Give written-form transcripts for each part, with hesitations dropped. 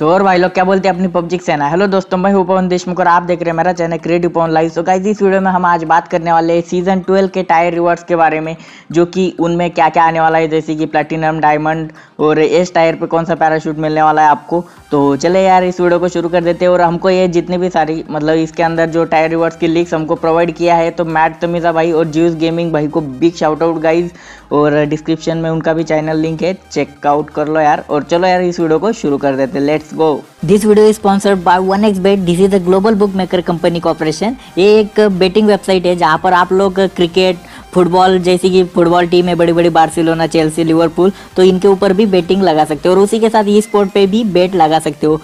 तो और भाई लोग क्या बोलते हैं अपनी पबजी सेना। हेलो दोस्तों, मैं हूं पवन देशमुख और आप देख रहे हैं मेरा channel Creative Pawan live. So guys, इस वीडियो में हम आज बात करने वाले हैं सीजन 12 के टायर रिवॉर्ड्स के बारे में, जो कि उनमें क्या क्या आने वाला है, जैसे कि प्लैटिनम, डायमंड और एस टायर पे कौन सा पैराशूट मिलने वाला है आपको। तो चले यार इस वीडियो को शुरू कर देते हैं। और हमको ये जितने भी सारी मतलब इसके अंदर जो टायर रिवॉर्ड्स की लिंक्स हमको प्रोवाइड किया है, तो मैट तमीज़ा भाई और ज्यूस गेमिंग भाई को बिग शाउट आउट गाइज। और डिस्क्रिप्शन में उनका भी चैनल लिंक है, चेकआउट कर लो यार। और चलो यार इस वीडियो को शुरू कर देते हैं, let's go. This video is sponsored by 1xbet। This is the global bookmaker company corporation. ये एक बेटिंग वेबसाइट है जहाँ पर आप लोग क्रिकेट, फुटबॉल, जैसे कि फुटबॉल टीम है बड़ी बड़ी, बार्सिलोना, चेल्सी, लिवरपूल, तो इनके ऊपर भी बेटिंग लगा सकते हो और उसी के साथ ई स्पोर्ट पे भी बेट लगा सकते हो।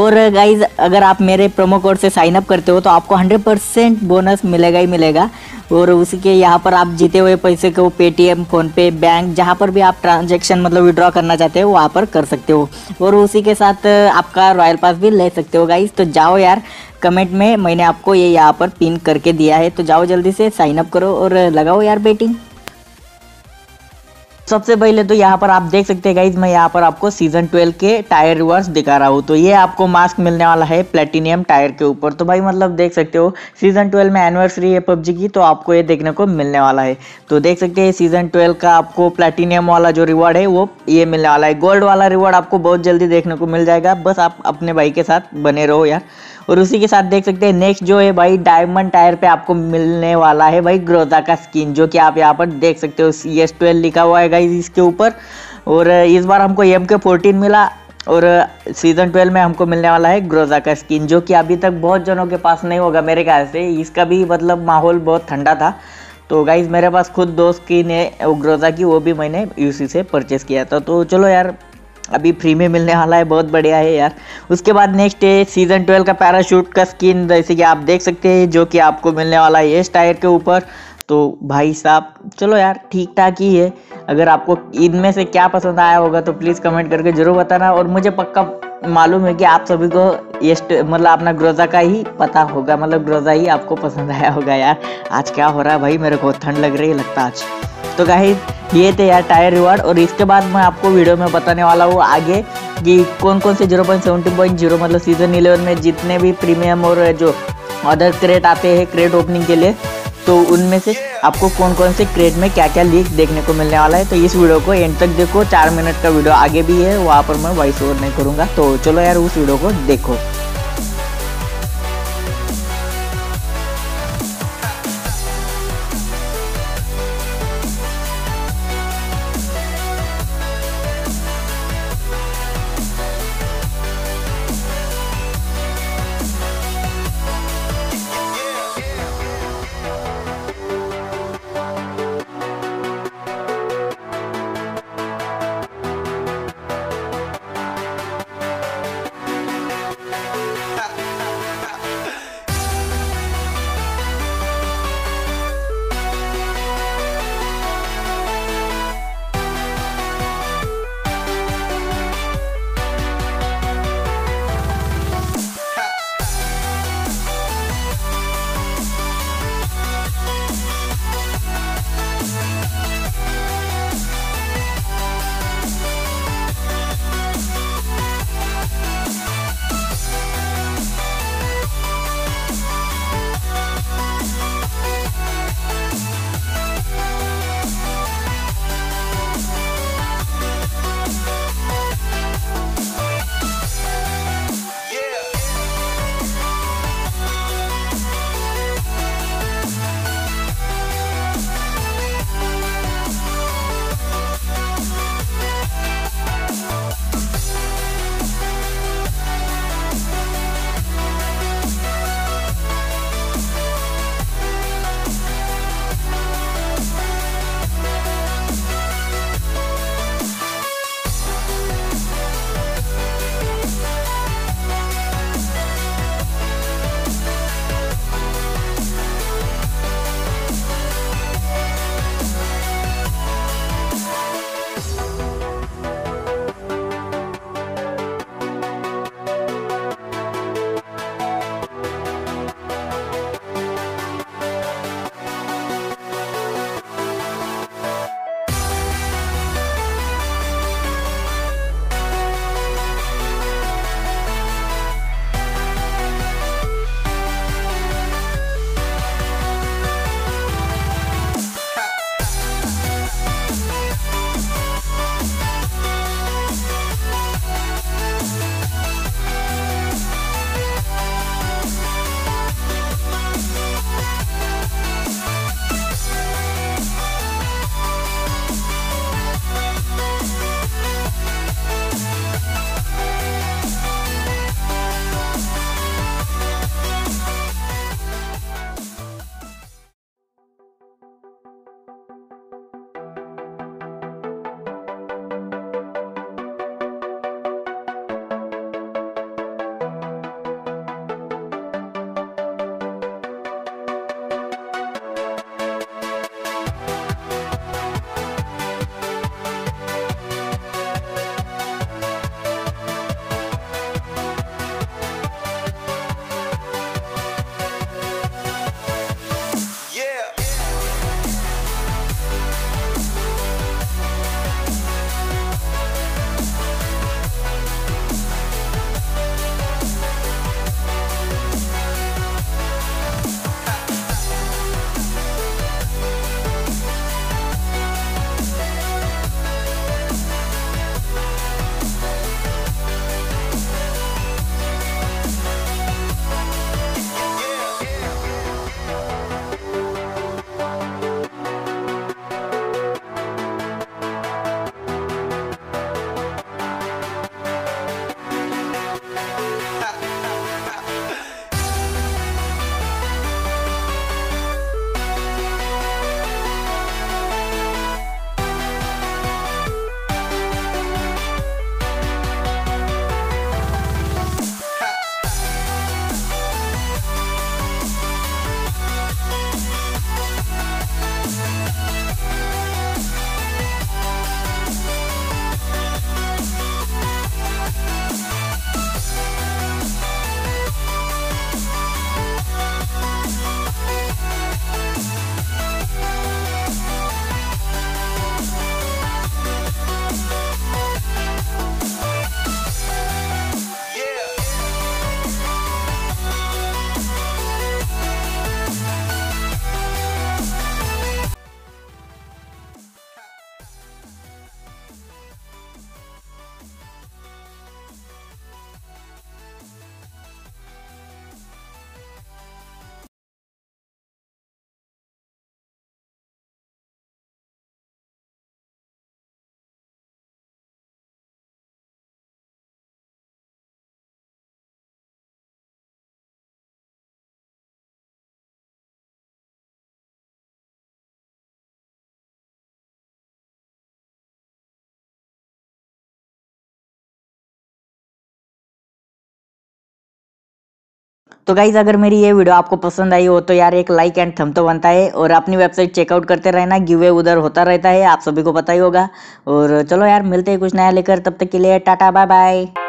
और गाइज अगर आप मेरे प्रोमो कोड से साइनअप करते हो तो आपको 100% बोनस मिलेगा ही मिलेगा। और उसी के यहाँ पर आप जीते हुए पैसे को पेटीएम, फ़ोनपे, बैंक, जहाँ पर भी आप ट्रांजेक्शन मतलब विड्रॉ करना चाहते हो वहाँ पर कर सकते हो। और उसी के साथ आपका रॉयल पास भी ले सकते हो गाइज। तो जाओ यार, कमेंट में मैंने आपको ये यहाँ पर पिन करके दिया है, तो जाओ जल्दी से साइन अप करो और लगाओ यार बेटिंग। सबसे पहले तो यहाँ पर आप देख सकते हैं गाइज, मैं यहाँ पर आपको सीजन 12 के टायर रिवर्स दिखा रहा हूँ। तो ये आपको मास्क मिलने वाला है प्लेटिनियम टायर के ऊपर। तो भाई मतलब देख सकते हो सीजन 12 में एनिवर्सरी है पबजी की, तो आपको ये देखने को मिलने वाला है। तो देख सकते हैं सीजन 12 का आपको प्लेटिनियम वाला जो रिवॉर्ड है वो ये मिलने वाला है। गोल्ड वाला रिवॉर्ड आपको बहुत जल्दी देखने को मिल जाएगा, बस आप अपने भाई के साथ बने रहो यार। और उसी के साथ देख सकते हैं नेक्स्ट जो है भाई डायमंड टायर पे आपको मिलने वाला है भाई ग्रोजा का स्किन, जो कि आप यहाँ पर देख सकते हो CS12 लिखा हुआ है गाइज इसके ऊपर। और इस बार हमको MK 14 मिला और सीज़न 12 में हमको मिलने वाला है ग्रोजा का स्किन, जो कि अभी तक बहुत जनों के पास नहीं होगा मेरे ख्याल से। इसका भी मतलब माहौल बहुत ठंडा था, तो गाइज मेरे पास खुद दो स्किन है ग्रोजा की, वो भी मैंने UC से परचेस किया था। तो चलो यार अभी फ्री में मिलने वाला है, बहुत बढ़िया है यार। उसके बाद नेक्स्ट है सीज़न 12 का पैराशूट का स्किन, जैसे कि आप देख सकते हैं, जो कि आपको मिलने वाला है एस टायर के ऊपर। तो भाई साहब चलो यार ठीक ठाक ही है। अगर आपको इनमें से क्या पसंद आया होगा तो प्लीज़ कमेंट करके ज़रूर बताना। और मुझे पक्का मालूम है कि आप सभी को ये मतलब अपना ग्रोजा का ही पता होगा, मतलब ग्रोजा ही आपको पसंद आया होगा यार। आज क्या हो रहा है भाई, मेरे को ठंड लग रही है लगता आज। तो गाइस ये थे यार टायर रिवॉर्ड। और इसके बाद मैं आपको वीडियो में बताने वाला हूँ आगे कि कौन कौन से 0.17.0 मतलब सीज़न 11 में जितने भी प्रीमियम और जो अदर क्रेट आते हैं क्रेट ओपनिंग के लिए, तो उनमें से आपको कौन कौन से क्रेट में क्या क्या लीक देखने को मिलने वाला है। तो इस वीडियो को एंड तक देखो, 4 मिनट का वीडियो आगे भी है, वहाँ पर मैं वॉइस ओवर नहीं करूँगा। तो चलो यार उस वीडियो को देखो। तो गाइज अगर मेरी ये वीडियो आपको पसंद आई हो तो यार एक लाइक एंड थंब तो बनता है, और अपनी वेबसाइट चेकआउट करते रहना, गिव अवे उधर होता रहता है, आप सभी को पता ही होगा। और चलो यार मिलते हैं कुछ नया लेकर, तब तक के लिए टाटा बाय बाय।